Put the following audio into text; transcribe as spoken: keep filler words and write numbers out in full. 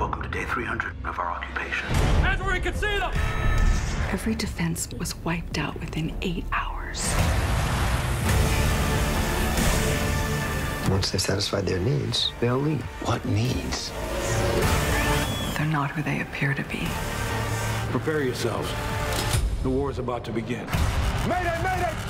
Welcome to day three hundred of our occupation. That's where we can see them! Every defense was wiped out within eight hours. Once they've satisfied their needs, they'll leave. What needs? They're not who they appear to be. Prepare yourselves. The war is about to begin. Mayday! Mayday!